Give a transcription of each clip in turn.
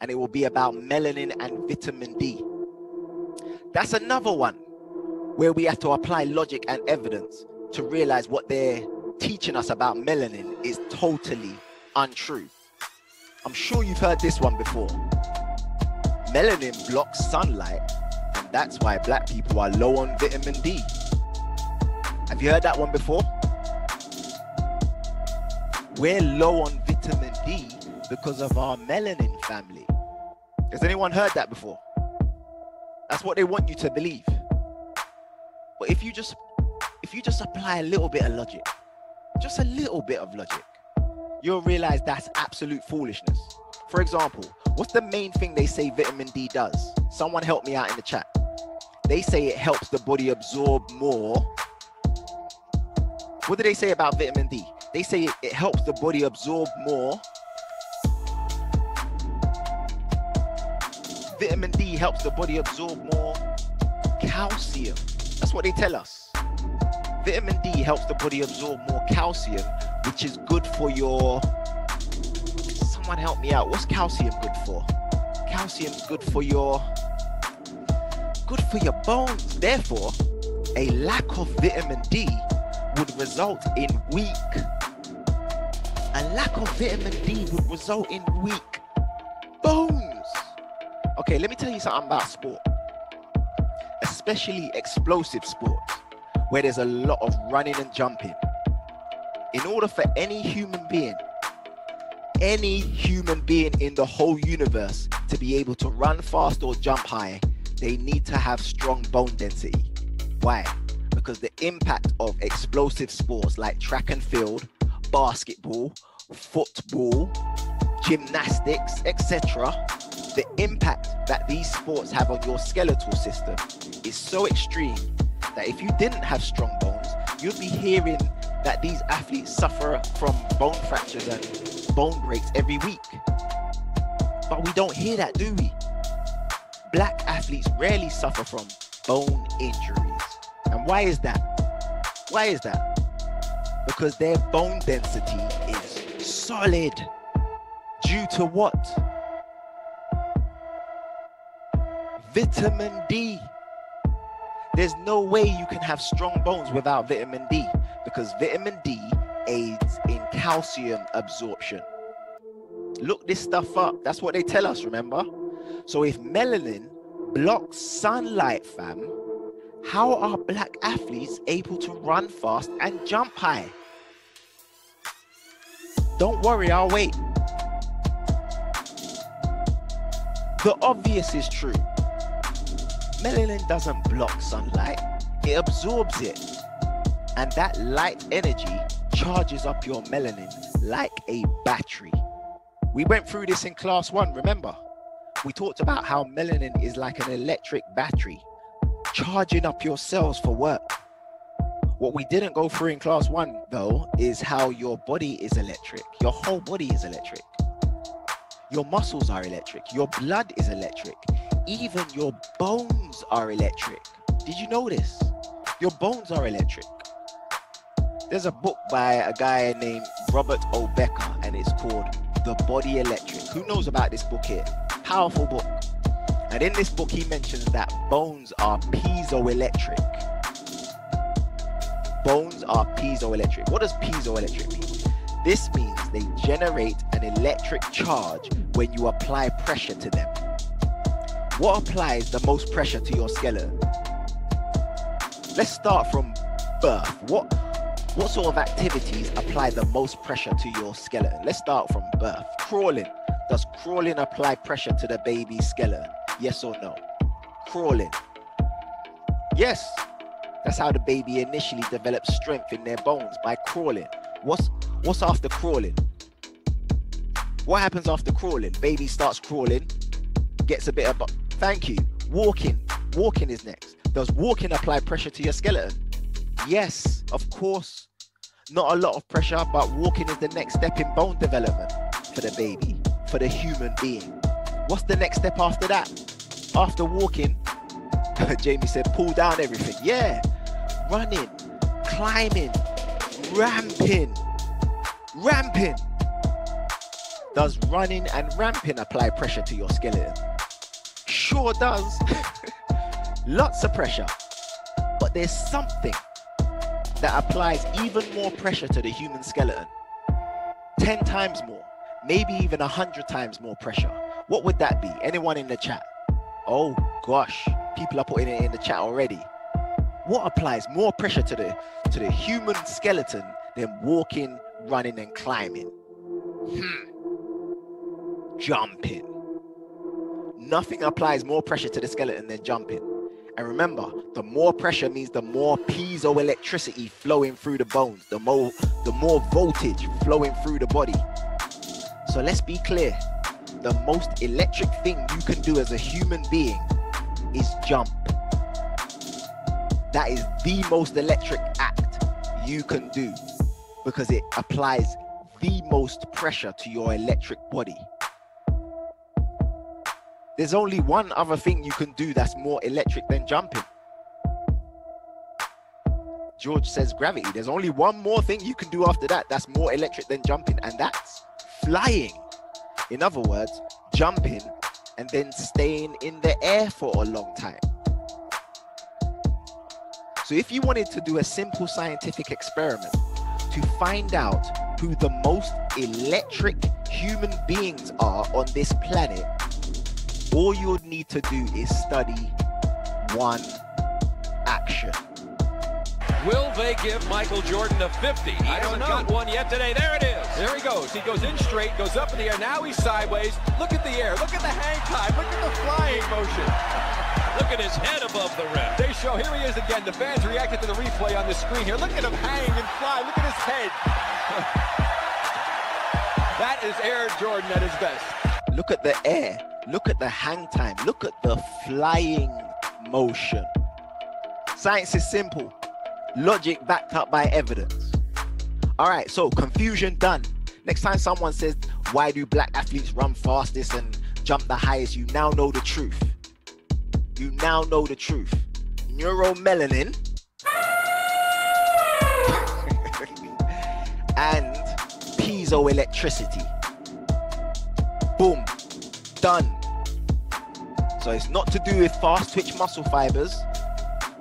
and it will be about melanin and vitamin D. That's another one where we have to apply logic and evidence to realize what they're teaching us about melanin is totally untrue. I'm sure you've heard this one before. Melanin blocks sunlight, and that's why black people are low on vitamin D. Have you heard that one before? We're low on vitamin D because of our melanin family. Has anyone heard that before? That's what they want you to believe. But if you just apply a little bit of logic, just a little bit of logic, you'll realize that's absolute foolishness. For example, what's the main thing they say vitamin D does? Someone help me out in the chat. They say it helps the body absorb more. What do they say about vitamin D? They say it helps the body absorb more. Vitamin D helps the body absorb more calcium. That's what they tell us. Vitamin D helps the body absorb more calcium, which is good for your... Someone help me out. What's calcium good for? Calcium's good for your bones. Therefore, a lack of vitamin D would result in weak bones. Okay, let me tell you something about sport, especially explosive sports, where there's a lot of running and jumping. In order for any human being in the whole universe to be able to run fast or jump high, they need to have strong bone density. Why? Because the impact of explosive sports like track and field, basketball, football, gymnastics, etc., the impact that these sports have on your skeletal system is so extreme that if you didn't have strong bones, you'd be hearing that these athletes suffer from bone fractures and bone breaks every week. But we don't hear that, do we? Black athletes rarely suffer from bone injuries. And why is that? Why is that? Because their bone density is solid. Due to what? Vitamin D. There's no way you can have strong bones without vitamin D, because vitamin D aids in calcium absorption. Look this stuff up. That's what they tell us, remember? So if melanin blocks sunlight, fam, how are black athletes able to run fast and jump high? Don't worry, I'll wait. The obvious is true. Melanin doesn't block sunlight, it absorbs it. And that light energy charges up your melanin like a battery. We went through this in class 1, remember? We talked about how melanin is like an electric battery, charging up your cells for work. What we didn't go through in class 1 though is how your body is electric. Your whole body is electric. Your muscles are electric. Your blood is electric. Even your bones are electric. Did you know this? Your bones are electric. There's a book by a guy named Robert O Becker, and it's called The Body Electric. Who knows about this book here? Powerful book. And in this book, he mentions that bones are piezoelectric. Bones are piezoelectric. What does piezoelectric mean? This means they generate an electric charge when you apply pressure to them. What applies the most pressure to your skeleton? Let's start from birth. What sort of activities apply the most pressure to your skeleton? Let's start from birth. Crawling. Does crawling apply pressure to the baby's skeleton? Yes or no? Crawling. Yes. That's how the baby initially develops strength in their bones, by crawling. What's after crawling? What happens after crawling? Baby starts crawling, gets a bit of... Thank you. Walking. Walking is next. Does walking apply pressure to your skeleton? Yes, of course. Not a lot of pressure, but walking is the next step in bone development for the baby, for the human being. What's the next step after that? After walking, Jamie said, pull down everything. Yeah, running, climbing, ramping. Does running and ramping apply pressure to your skeleton? Sure does. Lots of pressure. But there's something that applies even more pressure to the human skeleton. 10 times more, maybe even 100 times more pressure. What would that be? Anyone in the chat? Oh gosh, people are putting it in the chat already. What applies more pressure to the human skeleton than walking, running and climbing? Jumping. Nothing applies more pressure to the skeleton than jumping. And remember, the more pressure means the more piezoelectricity flowing through the bones, the more voltage flowing through the body. So let's be clear. The most electric thing you can do as a human being is jump. That is the most electric act you can do because it applies the most pressure to your electric body. There's only one other thing you can do that's more electric than jumping. George says gravity. There's only one more thing you can do after that that's more electric than jumping, and that's flying. In other words, jumping and then staying in the air for a long time. So if you wanted to do a simple scientific experiment to find out who the most electric human beings are on this planet, all you would need to do is study one action. Will they give Michael Jordan a 50? He hasn't got one yet today. There it is. There he goes. He goes in straight, goes up in the air. Now he's sideways. Look at the air. Look at the hang time. Look at the flying motion. Look at his head above the rim. They show, here he is again. The fans reacted to the replay on the screen here. Look at him hang and fly. Look at his head. That is Air Jordan at his best. Look at the air. Look at the hang time. Look at the flying motion. Science is simple. Logic backed up by evidence. All right, so confusion done. Next time someone says, why do black athletes run fastest and jump the highest? You now know the truth. You now know the truth. Neuromelanin and piezoelectricity. Boom. Done. So it's not to do with fast twitch muscle fibers,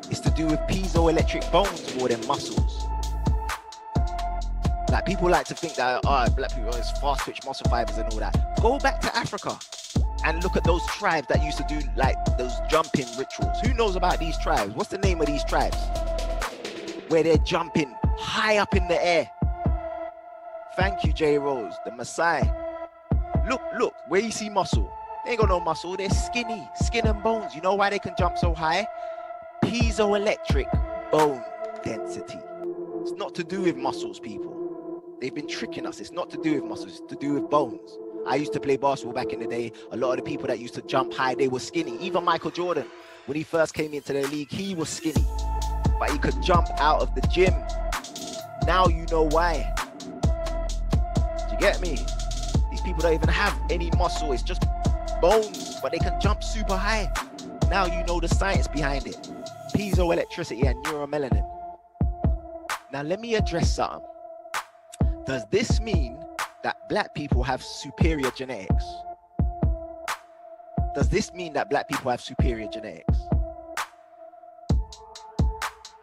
it's to do with piezoelectric bones more than muscles. Like, people like to think that, oh, black people, it's fast twitch muscle fibers and all that. Go back to Africa and look at those tribes that used to do like those jumping rituals. Who knows about these tribes? What's the name of these tribes? Where they're jumping high up in the air. Thank you, J. Rose, the Maasai. Look, where you see muscle, they ain't got no muscle, they're skinny, skin and bones. You know why they can jump so high? Piezoelectric bone density. It's not to do with muscles, people. They've been tricking us. It's not to do with muscles, it's to do with bones. I used to play basketball back in the day. A lot of the people that used to jump high, they were skinny. Even Michael Jordan, when he first came into the league, he was skinny, but he could jump out of the gym. Now you know why. Do you get me? People don't even have any muscle, it's just bones, but they can jump super high. Now you know the science behind it. Piezoelectricity and neuromelanin. Now let me address something. Does this mean that black people have superior genetics? Does this mean that black people have superior genetics?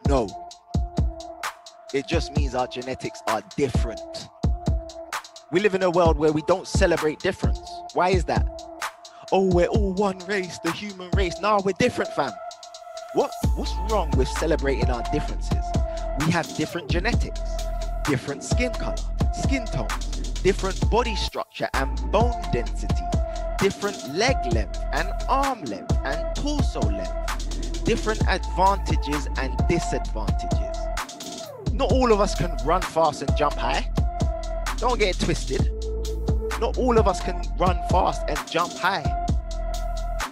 No. It just means our genetics are different. We live in a world where we don't celebrate difference. Why is that? Oh, we're all one race, the human race. No, we're different, fam. What's wrong with celebrating our differences? We have different genetics, different skin color, skin tones, different body structure and bone density, different leg length and arm length and torso length, different advantages and disadvantages. Not all of us can run fast and jump high. Don't get it twisted. Not all of us can run fast and jump high.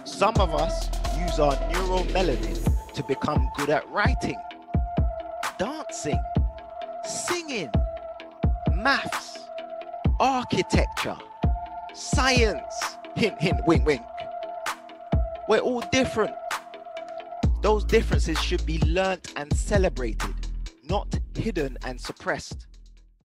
Some of us use our neuromelanin to become good at writing, dancing, singing, maths, architecture, science. Hint, hint, wink, wink. We're all different. Those differences should be learnt and celebrated, not hidden and suppressed.